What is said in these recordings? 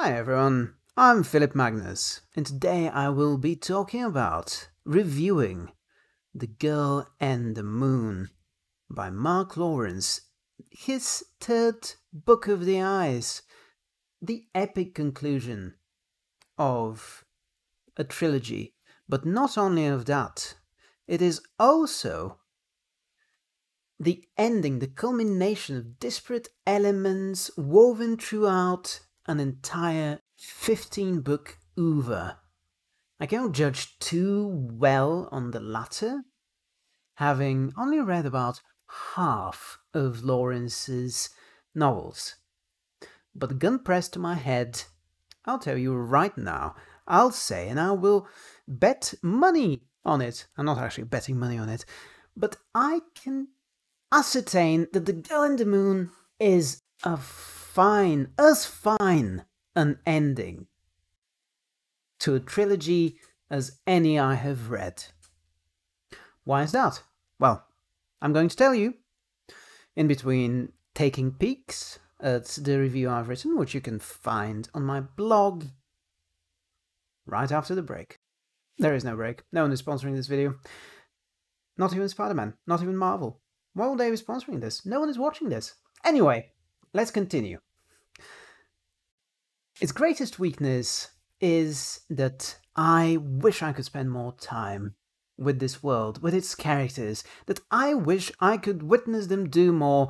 Hi everyone, I'm Philip Magnus, and today I will be talking about reviewing The Girl and the Moon by Mark Lawrence, his third Book of the Eyes, the epic conclusion of a trilogy, but not only of that, it is also the ending, the culmination of disparate elements woven throughout an entire 15-book oeuvre. I cannot judge too well on the latter, having only read about half of Lawrence's novels. But the gun pressed to my head, I'll tell you right now, I'll say, and I will bet money on it. I'm not actually betting money on it, but I can ascertain that The Girl and the Moon is a as fine an ending to a trilogy as any I have read. Why is that? Well, I'm going to tell you. In between taking peeks at the review I've written, which you can find on my blog right after the break. There is no break. No one is sponsoring this video. Not even Spider-Man. Not even Marvel. Why would they be sponsoring this? No one is watching this. Anyway, let's continue. Its greatest weakness is that I wish I could spend more time with this world, with its characters, that I wish I could witness them do more,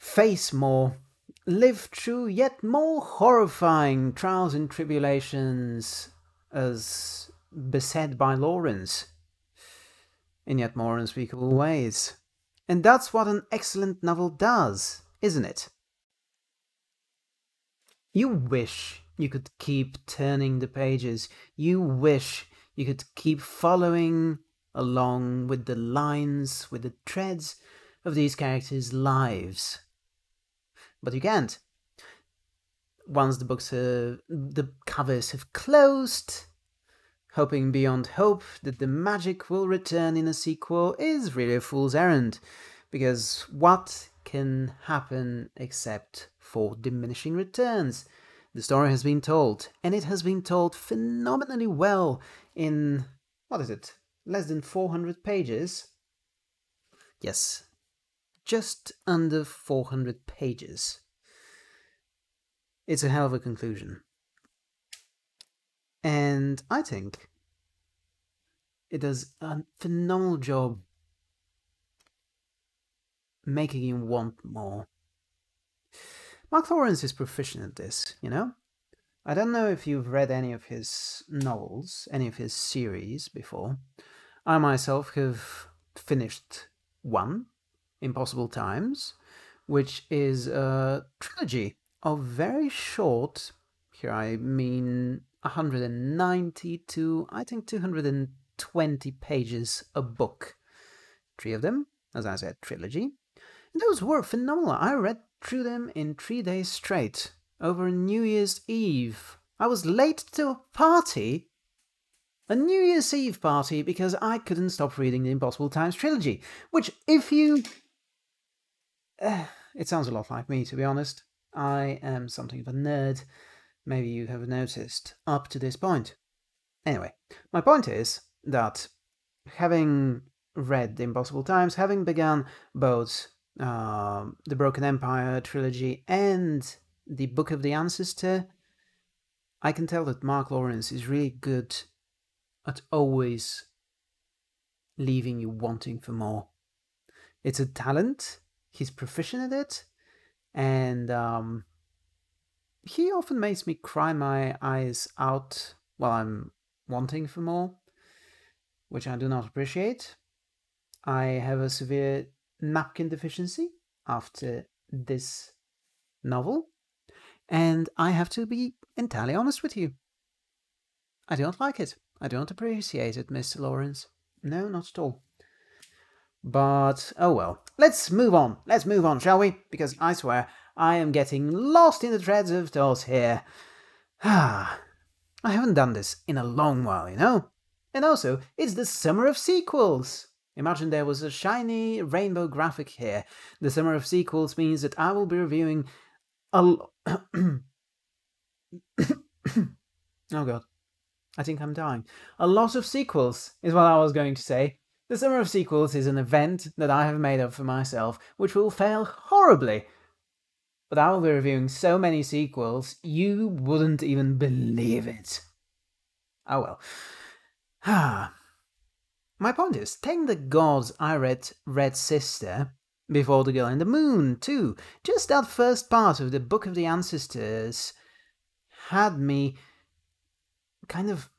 face more, live through yet more horrifying trials and tribulations as beset by Lawrence in yet more unspeakable ways. And that's what an excellent novel does, isn't it? You wish you could keep turning the pages. You wish you could keep following along with the lines, with the threads of these characters' lives. But you can't. Once the books are, the covers have closed, hoping beyond hope that the magic will return in a sequel is really a fool's errand, because what can happen except for diminishing returns? The story has been told, and it has been told phenomenally well in, what is it, less than 400 pages? Yes, just under 400 pages. It's a hell of a conclusion. And I think it does a phenomenal job making you want more. Mark Lawrence is proficient at this, you know? I don't know if you've read any of his novels, any of his series before. I myself have finished one, Impossible Times, which is a trilogy of very short, here I mean 190 to, I think, 220 pages a book. Three of them, as I said, trilogy. And those were phenomenal. I read through them in 3 days straight, over New Year's Eve. I was late to a party, a New Year's Eve party, because I couldn't stop reading the Impossible Times trilogy, which if you... it sounds a lot like me, to be honest. I am something of a nerd, maybe you have noticed, up to this point. Anyway, my point is that having read the Impossible Times, having begun both the Broken Empire trilogy and the Book of the Ancestor, I can tell that Mark Lawrence is really good at always leaving you wanting for more. It's a talent, he's proficient at it, and he often makes me cry my eyes out while I'm wanting for more, which I do not appreciate. I have a severe napkin deficiency after this novel, and I have to be entirely honest with you. I don't like it. I don't appreciate it, Mr. Lawrence. No, not at all. But, oh well. Let's move on. Let's move on, shall we? Because I swear, I am getting lost in the threads of thought here. Ah, I haven't done this in a long while, you know? And also, it's the summer of sequels! Imagine there was a shiny rainbow graphic here. The summer of sequels means that I will be reviewing a Oh god, I think I'm dying. A lot of sequels is what I was going to say. The Summer of Sequels is an event that I have made up for myself, which will fail horribly. But I will be reviewing so many sequels, you wouldn't even believe it. Oh well. Ah. My point is, thank the gods I read Red Sister before The Girl and the Moon, too. Just that first part of the Book of the Ancestors had me kind of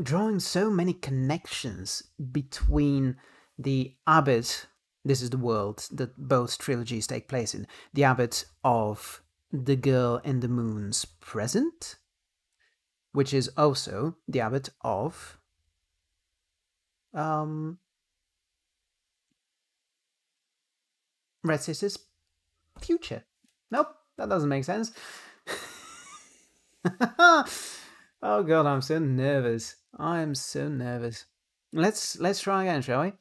drawing so many connections between the Abbot, this is the world that both trilogies take place in, the Abbot of The Girl and the Moon's present, which is also the Abbot of Red Sister's future. Nope, that doesn't make sense. Oh god, I'm so nervous. I am so nervous. Let's try again, shall we?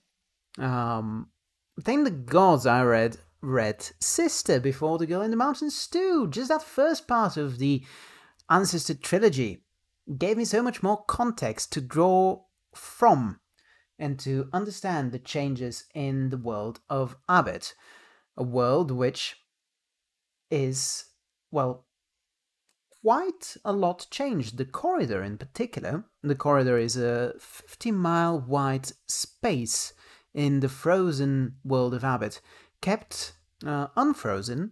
Thank the gods I read Red Sister before The Girl in the Mountains too. Just that first part of the Ancestor trilogy gave me so much more context to draw from and to understand the changes in the world of Abbot, a world which is, well, quite a lot changed. The corridor in particular. The corridor is a 50-mile wide space in the frozen world of Abbot, kept unfrozen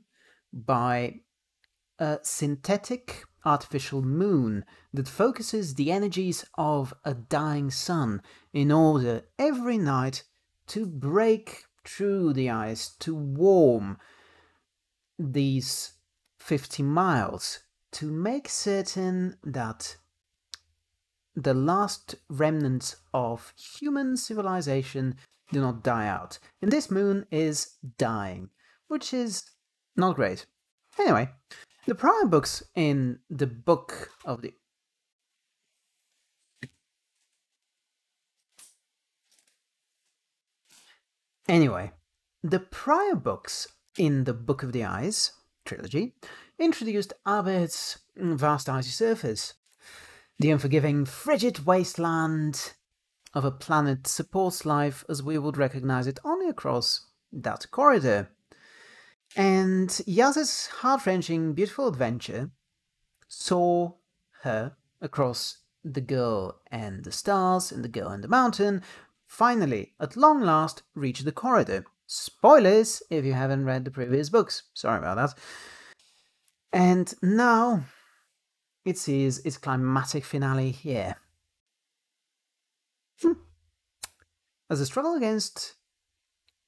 by a synthetic artificial moon that focuses the energies of a dying sun in order every night to break through the ice, to warm these 50 miles, to make certain that the last remnants of human civilization do not die out. And this moon is dying, which is not great. Anyway, the prior books in the Book of the... Anyway, the prior books in the Book of the Eyes trilogy introduced Abbot's vast icy surface. The unforgiving, frigid wasteland of a planet supports life as we would recognize it only across that corridor. And Yaz's heart-wrenching, beautiful adventure saw her across The Girl and the Stars and The Girl and the Mountain finally, at long last, reach the corridor. Spoilers if you haven't read the previous books. Sorry about that. And now it sees its climactic finale here. As the struggle against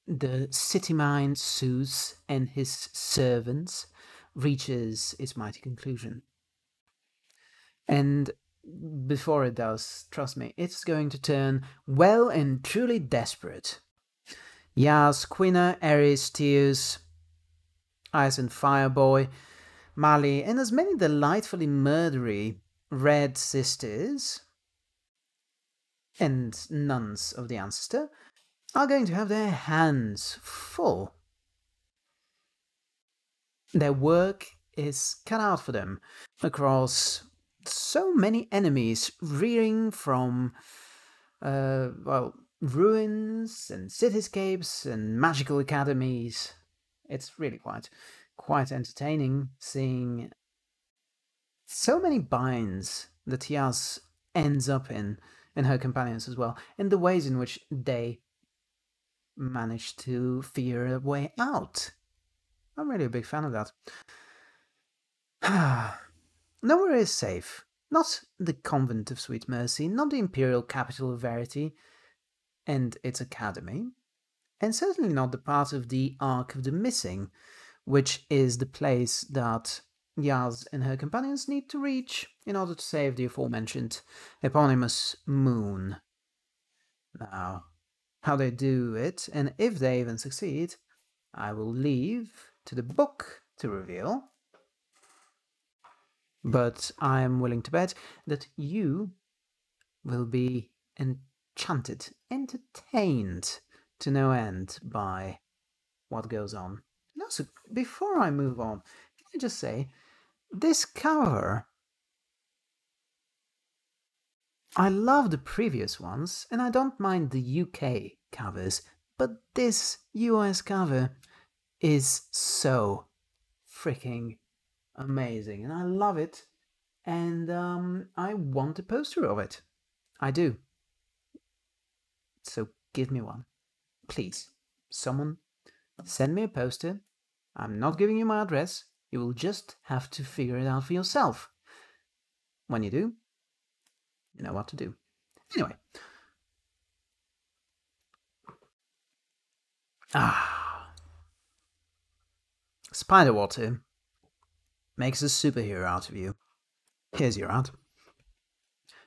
the city mind Zeus and his servants reaches its mighty conclusion. And before it does, trust me, it's going to turn well and truly desperate. Yaz, Quina, Ares, Tears, Ice and Fire Boy, Mali, and as many delightfully murdery Red Sisters and nuns of the Ancestor are going to have their hands full. Their work is cut out for them across so many enemies rearing from, well, ruins and cityscapes and magical academies. It's really quite entertaining seeing so many binds that Yaz ends up in, and her companions as well, and the ways in which they manage to figure a way out. I'm really a big fan of that. Nowhere is safe. Not the Convent of Sweet Mercy, not the imperial capital of Verity and its academy, and certainly not the part of the Ark of the Missing, which is the place that Yaz and her companions need to reach in order to save the aforementioned eponymous moon. Now, how they do it, and if they even succeed, I will leave to the book to reveal. But I am willing to bet that you will be enchanted, entertained to no end by what goes on. And also, before I move on, can I just say, this cover I love the previous ones, and I don't mind the UK covers, but this US cover is so freaking amazing, and I love it, and I want a poster of it. I do. So give me one. Please, someone send me a poster. I'm not giving you my address. You will just have to figure it out for yourself. When you do, you know what to do. Anyway. Ah. Spiderwater makes a superhero out of you. Here's your art.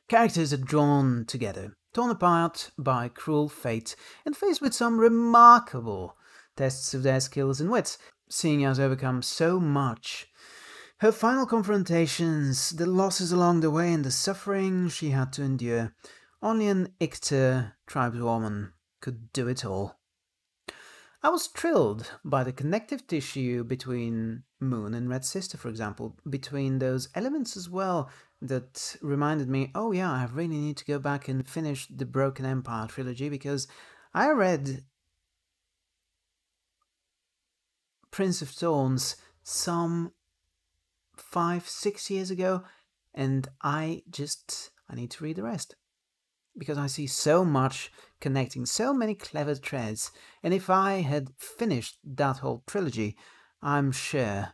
Characters are drawn together, torn apart by cruel fate, and faced with some remarkable tests of their skills and wits, seeing Yaz overcome so much. Her final confrontations, the losses along the way, and the suffering she had to endure. Only an Ikta tribeswoman could do it all. I was thrilled by the connective tissue between Moon and Red Sister, for example, between those elements as well, that reminded me, oh yeah, I really need to go back and finish the Broken Empire trilogy, because I read Prince of Thorns some 5-6 years ago, and I need to read the rest, because I see so much connecting, so many clever threads, and if I had finished that whole trilogy, I'm sure,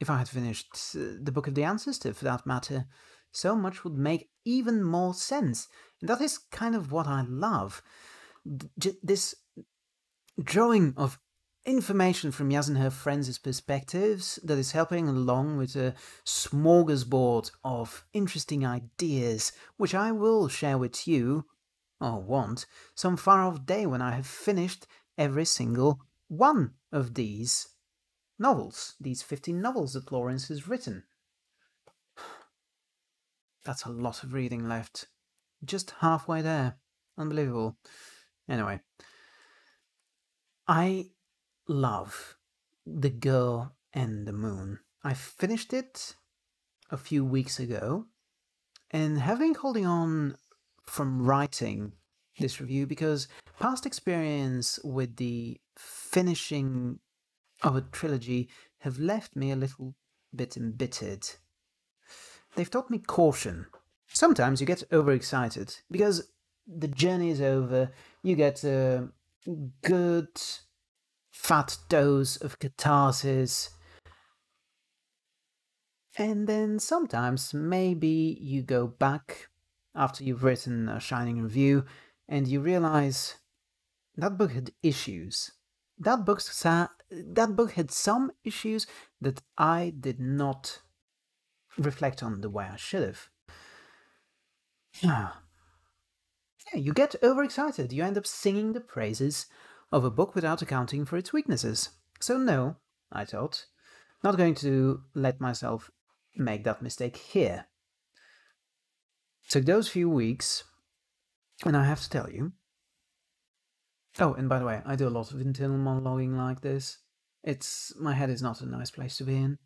if I had finished the Book of the Ancestor for that matter, so much would make even more sense, and that is kind of what I love, this drawing of information from Yaz and her friends' perspectives that is helping along with a smorgasbord of interesting ideas, which I will share with you, or want, some far-off day when I have finished every single one of these novels, these 15 novels that Lawrence has written. That's a lot of reading left. Just halfway there. Unbelievable. Anyway. I love The Girl and the Moon. I finished it a few weeks ago and have been holding on from writing this review because past experience with the finishing of a trilogy have left me a little bit embittered. They've taught me caution. Sometimes you get overexcited because the journey is over, you get a good fat dose of catharsis, and then sometimes maybe you go back after you've written a shining review and you realize that book had issues. That book had some issues that I did not reflect on the way I should have. Yeah, you get overexcited. You end up singing the praises of a book without accounting for its weaknesses. So no, I thought, not going to let myself make that mistake here. Took those few weeks, and I have to tell you... Oh, and by the way, I do a lot of internal monologuing like this. My head is not a nice place to be in.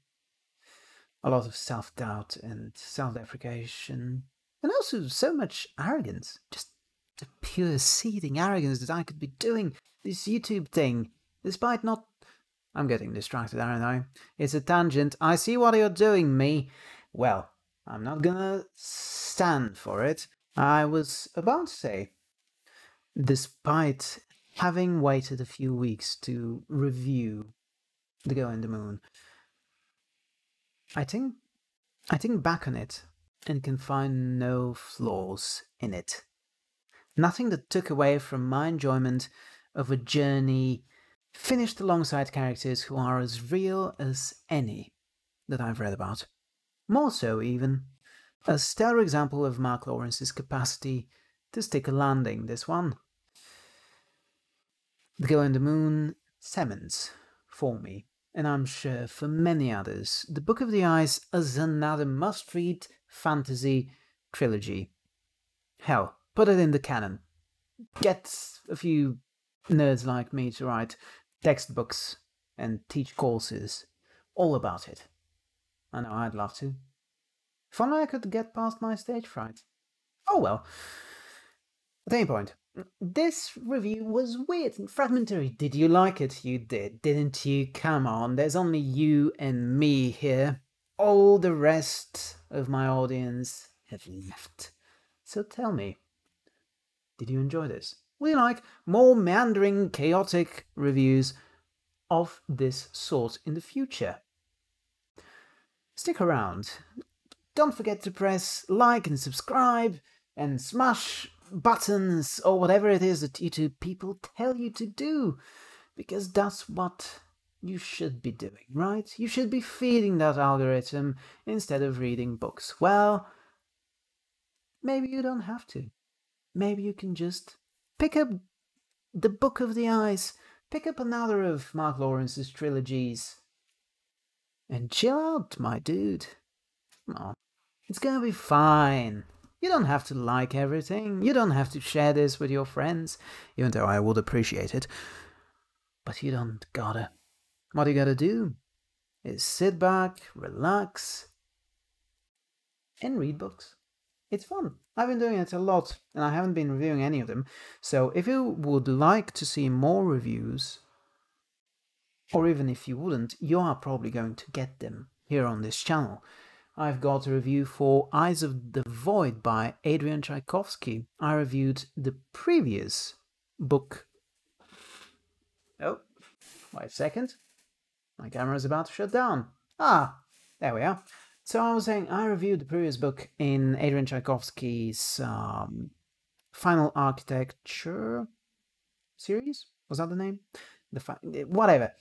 A lot of self-doubt and self-deprecation, and also so much arrogance, just the pure seething arrogance that I could be doing this YouTube thing, despite not... I'm getting distracted, aren't I? It's a tangent. I see what you're doing, me. Well, I'm not gonna stand for it. I was about to say, despite having waited a few weeks to review The Girl and the Moon, I think back on it and can find no flaws in it. Nothing that took away from my enjoyment of a journey finished alongside characters who are as real as any that I've read about. More so, even. A stellar example of Mark Lawrence's capacity to stick a landing, this one. The Girl and the Moon summons for me, and I'm sure for many others, The Book of the Ice as another must-read fantasy trilogy. Hell, put it in the canon. Get a few nerds like me to write textbooks and teach courses all about it. I know I'd love to. If only I could get past my stage fright. Oh well. At any point, this review was weird and fragmentary. Did you like it? You did, didn't you? Come on, there's only you and me here. All the rest of my audience have left. So tell me, did you enjoy this? We like more meandering, chaotic reviews of this sort in the future. Stick around. Don't forget to press like and subscribe and smash buttons or whatever it is that YouTube people tell you to do, because that's what you should be doing, right? You should be feeding that algorithm instead of reading books. Well, maybe you don't have to. Maybe you can just pick up the Book of the Ice, pick up another of Mark Lawrence's trilogies, and chill out, my dude. Come on. It's gonna be fine. You don't have to like everything. You don't have to share this with your friends, even though I would appreciate it. But you don't gotta. What you gotta do is sit back, relax, and read books. It's fun. I've been doing it a lot, and I haven't been reviewing any of them. So if you would like to see more reviews, or even if you wouldn't, you are probably going to get them here on this channel. I've got a review for Eyes of the Void by Adrian Tchaikovsky. I reviewed the previous book. Oh, wait a second. My camera is about to shut down. Ah, there we are. So I was saying I reviewed the previous book in Adrian Tchaikovsky's Final Architecture series? Was that the name? Whatever.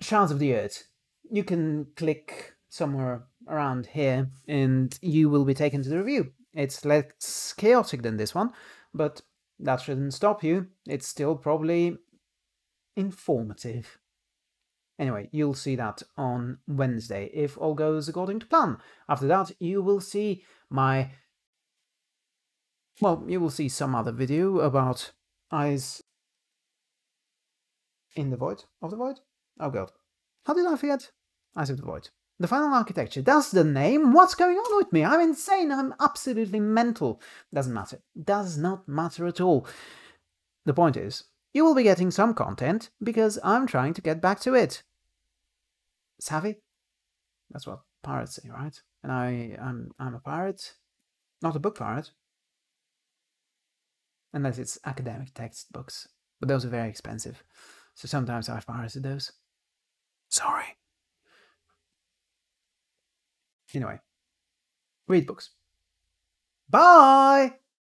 Shards of the Earth. You can click somewhere around here and you will be taken to the review. It's less chaotic than this one, but that shouldn't stop you. It's still probably informative. Anyway, you'll see that on Wednesday, if all goes according to plan. After that, you will see my... well, you will see some other video about Eyes in the Void? Of the Void? Oh god. How did I forget? Eyes of the Void. The Final Architecture, that's the name. What's going on with me? I'm insane. I'm absolutely mental. Doesn't matter. Does not matter at all. The point is, you will be getting some content because I'm trying to get back to it. Savvy? That's what pirates say, right? And I'm a pirate, not a book pirate. Unless it's academic textbooks, but those are very expensive. So sometimes I've pirated those. Sorry. Anyway, read books. Bye!